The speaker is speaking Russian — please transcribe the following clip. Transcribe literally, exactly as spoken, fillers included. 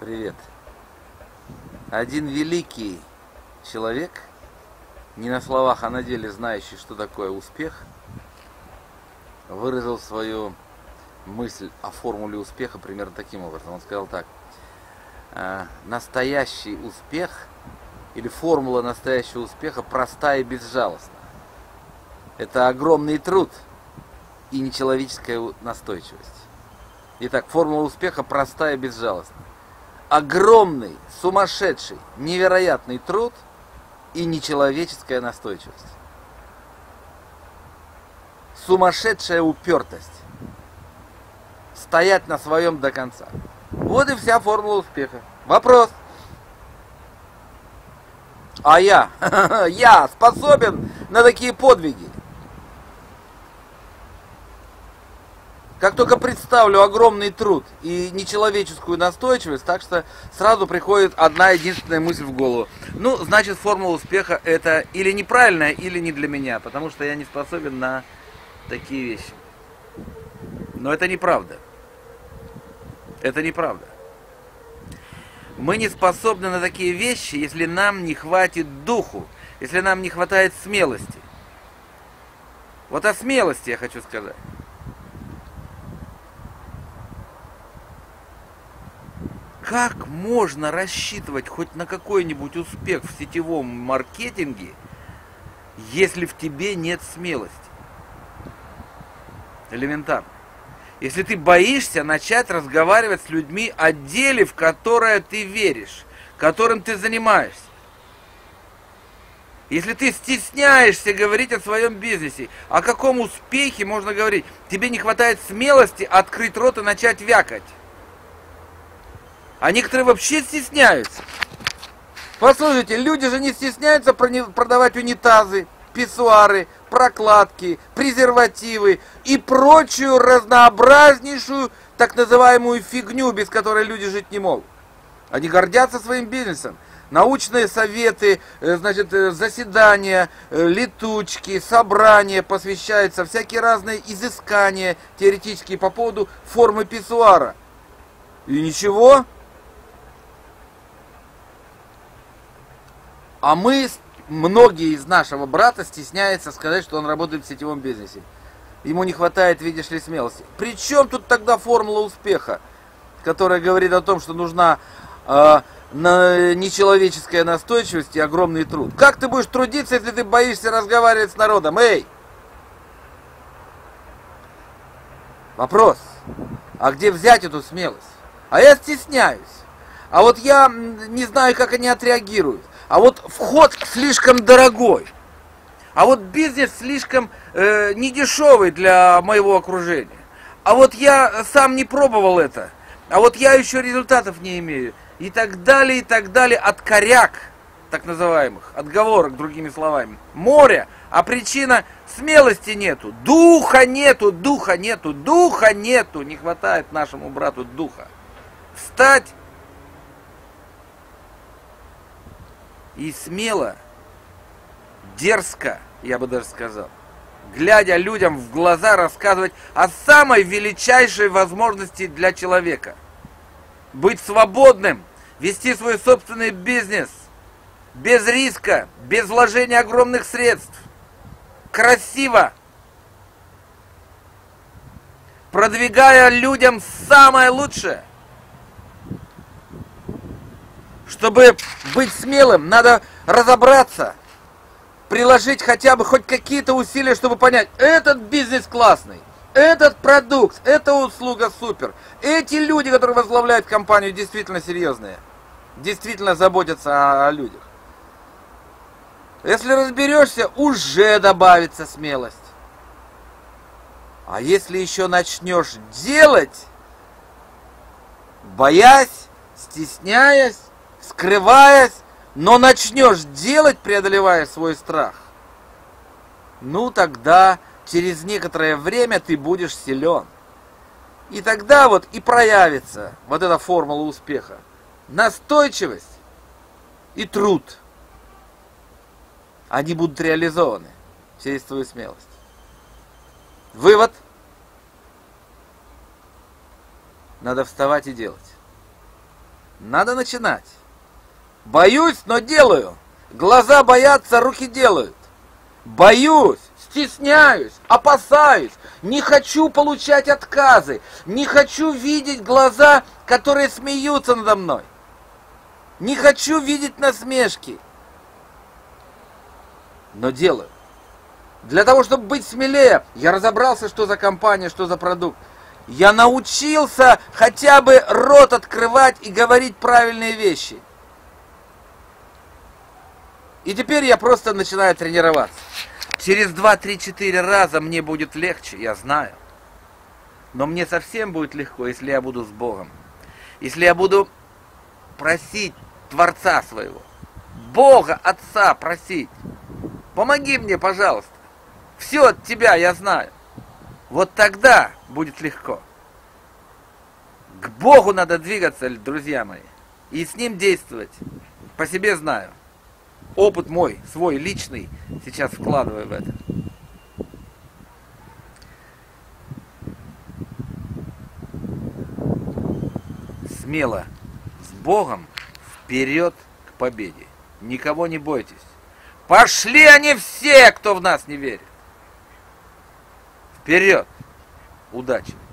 Привет. Один великий человек, не на словах, а на деле знающий, что такое успех, выразил свою мысль о формуле успеха примерно таким образом. Он сказал так: настоящий успех или формула настоящего успеха проста и безжалостна. Это огромный труд и нечеловеческая настойчивость. Итак, формула успеха проста и безжалостна. Огромный, сумасшедший, невероятный труд и нечеловеческая настойчивость. Сумасшедшая упертость. Стоять на своем до конца. Вот и вся формула успеха. Вопрос. А я? Я способен на такие подвиги? Как только представлю огромный труд и нечеловеческую настойчивость, так что сразу приходит одна единственная мысль в голову. Ну, значит, формула успеха это или неправильная, или не для меня, потому что я не способен на такие вещи. Но это неправда. Это неправда. Мы не способны на такие вещи, если нам не хватит духу, если нам не хватает смелости. Вот о смелости я хочу сказать. Как можно рассчитывать хоть на какой-нибудь успех в сетевом маркетинге, если в тебе нет смелости? Элементарно. Если ты боишься начать разговаривать с людьми о деле, в которое ты веришь, которым ты занимаешься. Если ты стесняешься говорить о своем бизнесе, о каком успехе можно говорить, тебе не хватает смелости открыть рот и начать вякать. А некоторые вообще стесняются. Послушайте, люди же не стесняются продавать унитазы, писсуары, прокладки, презервативы и прочую разнообразнейшую так называемую фигню, без которой люди жить не могут. Они гордятся своим бизнесом. Научные советы, значит, заседания, летучки, собрания посвящаются, всякие разные изыскания теоретические по поводу формы писсуара. И ничего. А мы, многие из нашего брата стесняются сказать, что он работает в сетевом бизнесе. Ему не хватает, видишь ли, смелости. Причем тут тогда формула успеха, которая говорит о том, что нужна э, на, нечеловеческая настойчивость и огромный труд. Как ты будешь трудиться, если ты боишься разговаривать с народом? Эй! Вопрос. А где взять эту смелость? А я стесняюсь. А вот я не знаю, как они отреагируют. А вот вход слишком дорогой. А вот бизнес слишком э, недешевый для моего окружения. А вот я сам не пробовал это. А вот я еще результатов не имею. И так далее, и так далее. От коряк, так называемых, отговорок, другими словами. Море. А причина: смелости нету. Духа нету, духа нету, духа нету. Не хватает нашему брату духа. Встать и смело, дерзко, я бы даже сказал, глядя людям в глаза, рассказывать о самой величайшей возможности для человека. Быть свободным, вести свой собственный бизнес, без риска, без вложения огромных средств, красиво, продвигая людям самое лучшее. Чтобы быть смелым, надо разобраться, приложить хотя бы хоть какие-то усилия, чтобы понять, этот бизнес классный, этот продукт, эта услуга супер, эти люди, которые возглавляют компанию, действительно серьезные, действительно заботятся о, о людях. Если разберешься, уже добавится смелость. А если еще начнешь делать, боясь, стесняясь, скрываясь, но начнешь делать, преодолевая свой страх, ну тогда через некоторое время ты будешь силен. И тогда вот и проявится вот эта формула успеха. Настойчивость и труд. Они будут реализованы через твою смелость. Вывод. Надо вставать и делать. Надо начинать. Боюсь, но делаю. Глаза боятся, руки делают. Боюсь, стесняюсь, опасаюсь. Не хочу получать отказы. Не хочу видеть глаза, которые смеются надо мной. Не хочу видеть насмешки. Но делаю. Для того, чтобы быть смелее, я разобрался, что за компания, что за продукт. Я научился хотя бы рот открывать и говорить правильные вещи. И теперь я просто начинаю тренироваться. Через два-три-четыре раза мне будет легче, я знаю. Но мне совсем будет легко, если я буду с Богом. Если я буду просить Творца своего, Бога, Отца просить. Помоги мне, пожалуйста. Все от тебя я знаю. Вот тогда будет легко. К Богу надо двигаться, друзья мои. И с Ним действовать. По себе знаю. Опыт мой, свой, личный, сейчас вкладываю в это. Смело, с Богом, вперед к победе. Никого не бойтесь. Пошли они все, кто в нас не верит. Вперед! Удачи!